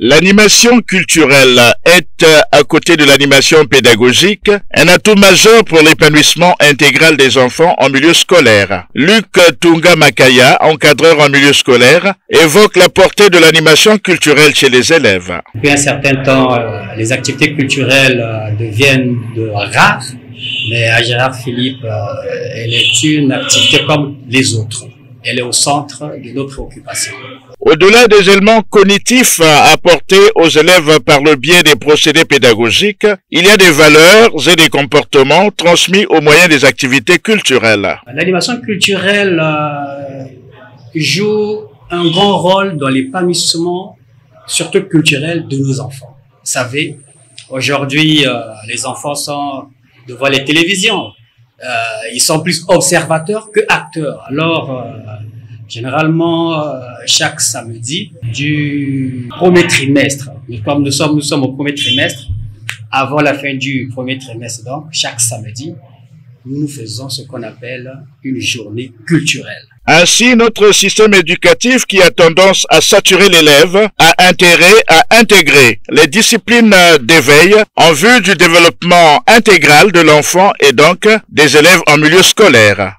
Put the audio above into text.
L'animation culturelle est, à côté de l'animation pédagogique, un atout majeur pour l'épanouissement intégral des enfants en milieu scolaire. Luc Tunga Makaya, encadreur en milieu scolaire, évoque la portée de l'animation culturelle chez les élèves. Depuis un certain temps, les activités culturelles deviennent rares, mais à Gérard Philippe, elle est une activité comme les autres. Elle est au centre de nos préoccupations. Au-delà des éléments cognitifs apportés aux élèves par le biais des procédés pédagogiques, il y a des valeurs et des comportements transmis au moyen des activités culturelles. L'animation culturelle joue un grand rôle dans l'épanouissement, surtout culturel, de nos enfants. Vous savez, aujourd'hui, les enfants sont devant les télévisions. Ils sont plus observateurs que acteurs. Alors, généralement, chaque samedi du premier trimestre, comme nous sommes au premier trimestre, avant la fin du premier trimestre, donc chaque samedi, nous faisons ce qu'on appelle une journée culturelle. Ainsi, notre système éducatif qui a tendance à saturer l'élève a intérêt à intégrer les disciplines d'éveil en vue du développement intégral de l'enfant et donc des élèves en milieu scolaire.